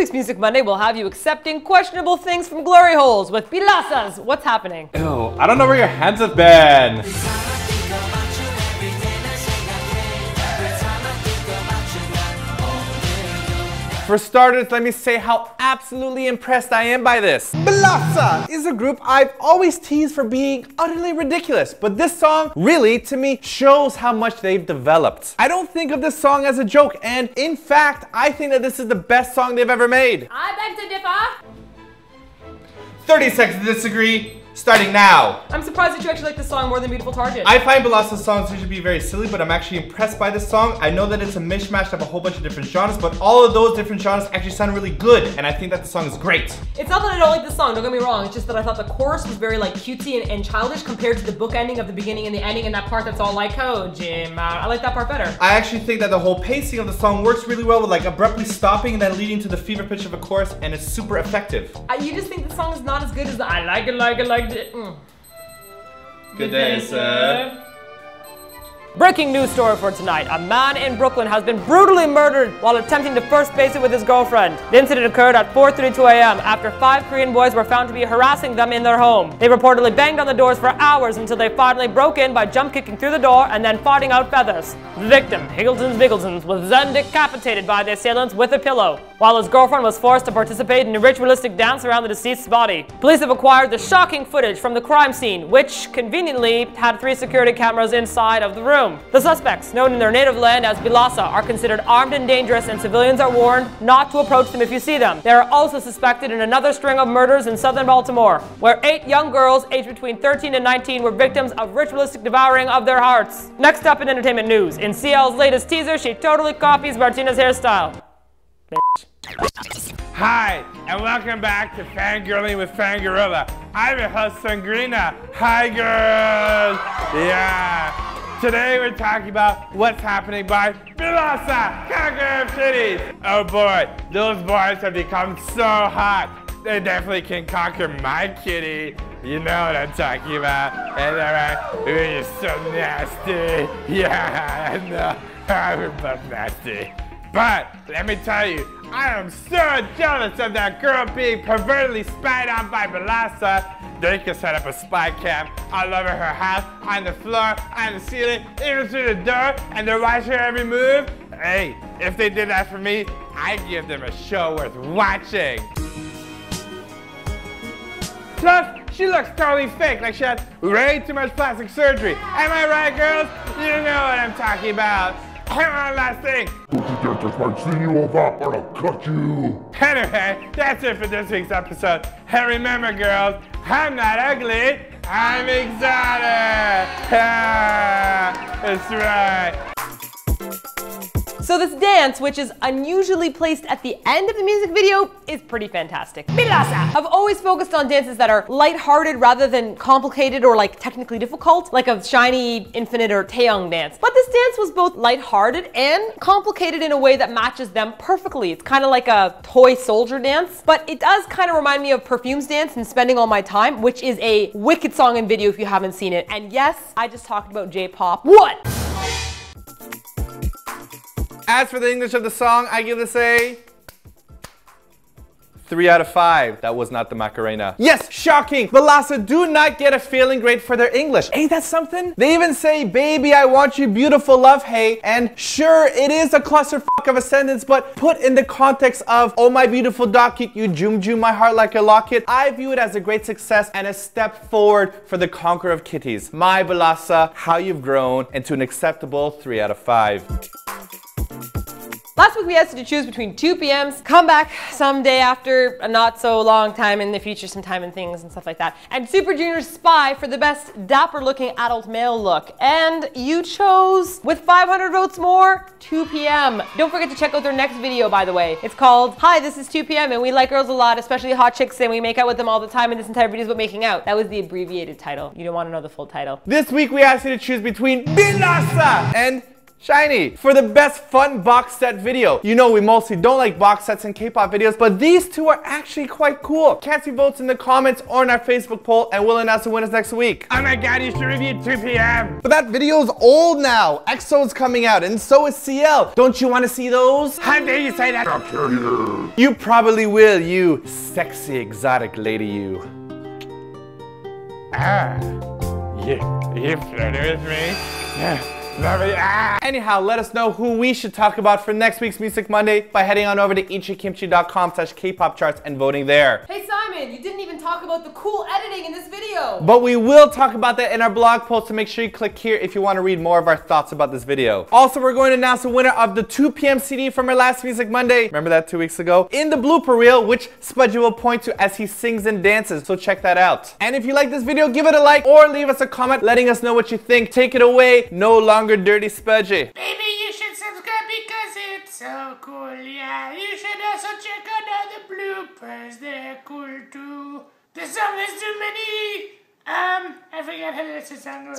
week's Music Monday will have you accepting questionable things from glory holes with Bilasa's What's Happening. Ew, I don't know where your hands have been. For starters, let me say how absolutely impressed I am by this. Bilasa is a group I've always teased for being utterly ridiculous, but this song really, to me, shows how much they've developed. I don't think of this song as a joke, and in fact, I think that this is the best song they've ever made. I beg to differ. 30 seconds to disagree. Starting now. I'm surprised that you actually like this song more than Beautiful Target. I find Bilasa's songs usually be very silly, but I'm actually impressed by this song. I know that it's a mishmash of a whole bunch of different genres, but all of those different genres actually sound really good, and I think that the song is great. It's not that I don't like this song, don't get me wrong, it's just that I thought the chorus was very like cutesy and childish compared to the book ending of the beginning and the ending and that part that's all like, oh Jim, I like that part better. I actually think that the whole pacing of the song works really well with like abruptly stopping and then leading to the fever pitch of a chorus, and it's super effective. You just think the song is not as good as the I like it like Good day, sir. Breaking news story for tonight. A man in Brooklyn has been brutally murdered while attempting to first base it with his girlfriend. The incident occurred at 4:32 a.m. after 5 Korean boys were found to be harassing them in their home. They reportedly banged on the doors for hours until they finally broke in by jump kicking through the door and then farting out feathers. The victim, Higglesons Bigglesons, was then decapitated by the assailants with a pillow, while his girlfriend was forced to participate in a ritualistic dance around the deceased's body. Police have acquired the shocking footage from the crime scene, which conveniently had 3 security cameras inside of the room. The suspects, known in their native land as Bilasa, are considered armed and dangerous, and civilians are warned not to approach them if you see them. They are also suspected in another string of murders in southern Baltimore, where 8 young girls aged between 13 and 19 were victims of ritualistic devouring of their hearts. Next up in entertainment news, in CL's latest teaser, she totally copies Martina's hairstyle. Hi, and welcome back to Fangirling with Fangorilla. I'm your host, Sangrina. Hi, girls! Yeah! Today we're talking about What's Happening by Bilasa, Conqueror of Cities! Oh boy, those boys have become so hot. They definitely can conquer my kitty. You know what I'm talking about. And alright, we're just so nasty. Yeah, I know. We're both nasty. But let me tell you, I am so jealous of that girl being pervertedly spied on by Bilasa. They can set up a spy cam all over her house, on the floor, on the ceiling, even through the door, and they're watching her every move. Hey, if they did that for me, I'd give them a show worth watching. Plus, she looks totally fake, like she had way too much plastic surgery. Am I right, girls? You know what I'm talking about. Here's one last thing. Just might see you over, or I'll cut you. Anyway, that's it for this week's episode. And remember, girls, I'm not ugly, I'm exotic. Ah, that's right. So this dance, which is unusually placed at the end of the music video, is pretty fantastic. Bilasa! I've always focused on dances that are lighthearted rather than complicated or like technically difficult, like a SHINee, Infinite, or Taeyong dance. But this dance was both lighthearted and complicated in a way that matches them perfectly. It's kind of like a toy soldier dance, but it does kind of remind me of Perfume's dance in Spending All My Time, which is a wicked song and video if you haven't seen it. And yes, I just talked about J-pop. What? As for the English of the song, I give this a 3 out of 5. That was not the Macarena. Yes, shocking. Bilasa do not get a failing grade for their English. Ain't that something? They even say, baby, I want you, beautiful love, hey. And sure, it is a clusterfuck of a sentence, but put in the context of, oh my beautiful docket, you joom my heart like a locket. I view it as a great success and a step forward for the conqueror of kitties. My Bilasa, how you've grown into an acceptable 3 out of 5. Last week we asked you to choose between 2PM's comeback someday after a not so long time in the future, some time and things and stuff like that, and Super Junior's Spy for the best dapper looking adult male look. And you chose, with 500 votes more, 2PM. Don't forget to check out their next video, by the way. It's called, Hi, this is 2PM and we like girls a lot, especially hot chicks, and we make out with them all the time, and this entire video is about making out. That was the abbreviated title. You don't want to know the full title. This week we asked you to choose between Bilasa and SHINee for the best fun box set video. You know we mostly don't like box sets in K-pop videos, but these two are actually quite cool. Can't see votes in the comments or in our Facebook poll, and we'll announce the winners next week. Oh my god, you should review 2PM. But that video's old now. EXO's coming out and so is CL. Don't you want to see those? How dare you say that? You probably will, you sexy exotic lady you. Ah, you flirted with me? Yeah. Anyhow, let us know who we should talk about for next week's Music Monday by heading on over to ichikimchi.com/kpopcharts and voting there. Hey Simon, you didn't even talk about the cool editing in this video. But we will talk about that in our blog post, so make sure you click here if you want to read more of our thoughts about this video. Also, we're going to announce the winner of the 2PM CD from our last Music Monday. Remember that 2 weeks ago? In the blooper reel, which Spudgy will point to as he sings and dances, so check that out. And if you like this video, give it a like or leave us a comment letting us know what you think. Take it away, no longer Dirty Spudgy. Maybe you should subscribe because it's so cool, yeah. You should also check out other bloopers, they're cool too. The song is too many. I forget how to sing.